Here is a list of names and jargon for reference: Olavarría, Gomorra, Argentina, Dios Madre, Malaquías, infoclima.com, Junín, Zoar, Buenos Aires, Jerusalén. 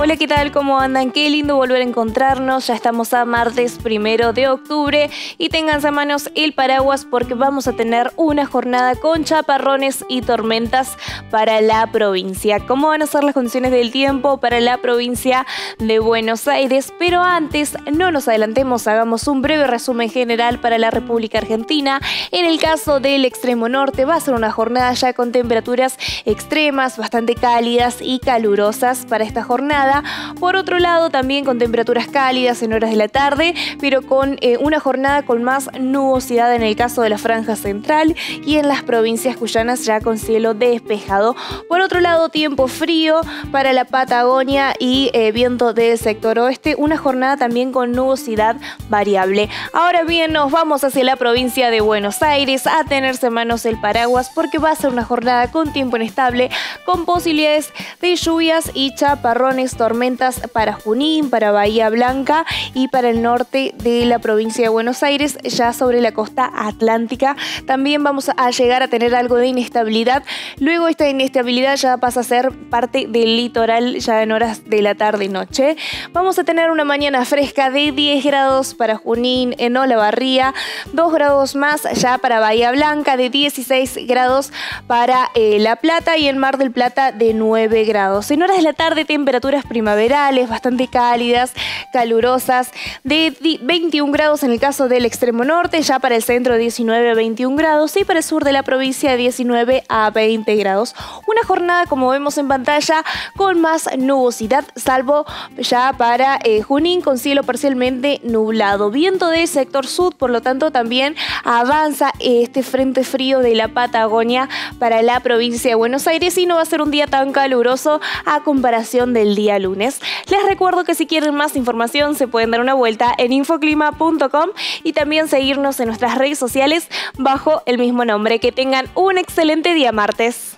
Hola, ¿qué tal? ¿Cómo andan? Qué lindo volver a encontrarnos. Ya estamos a martes 1 de octubre y ténganse a manos el paraguas porque vamos a tener una jornada con chaparrones y tormentas para la provincia. ¿Cómo van a ser las condiciones del tiempo para la provincia de Buenos Aires? Pero antes, no nos adelantemos, hagamos un breve resumen general para la República Argentina. En el caso del extremo norte va a ser una jornada ya con temperaturas extremas, bastante cálidas y calurosas para esta jornada. Por otro lado, también con temperaturas cálidas en horas de la tarde, pero con una jornada con más nubosidad en el caso de la franja central y en las provincias cuyanas ya con cielo despejado. Por otro lado, tiempo frío para la Patagonia y viento del sector oeste, una jornada también con nubosidad variable. Ahora bien, nos vamos hacia la provincia de Buenos Aires a tenerse en manos el paraguas porque va a ser una jornada con tiempo inestable, con posibilidades de lluvias y chaparrones, tormentas para Junín, para Bahía Blanca y para el norte de la provincia de Buenos Aires, ya sobre la costa atlántica. También vamos a llegar a tener algo de inestabilidad. Luego esta inestabilidad ya pasa a ser parte del litoral ya en horas de la tarde y noche. Vamos a tener una mañana fresca de 10 grados para Junín, en Olavarría, 2 grados más ya para Bahía Blanca, de 16 grados para La Plata y en Mar del Plata de 9 grados. En horas de la tarde, temperaturas primaverales, bastante cálidas, calurosas, de 21 grados en el caso del extremo norte, ya para el centro 19 a 21 grados y para el sur de la provincia 19 a 20 grados. Una jornada, como vemos en pantalla, con más nubosidad, salvo ya para Junín, con cielo parcialmente nublado. Viento del sector sur, por lo tanto también avanza este frente frío de la Patagonia para la provincia de Buenos Aires y no va a ser un día tan caluroso a comparación del día lunes. Les recuerdo que si quieren más información se pueden dar una vuelta en infoclima.com y también seguirnos en nuestras redes sociales bajo el mismo nombre. Que tengan un excelente día martes.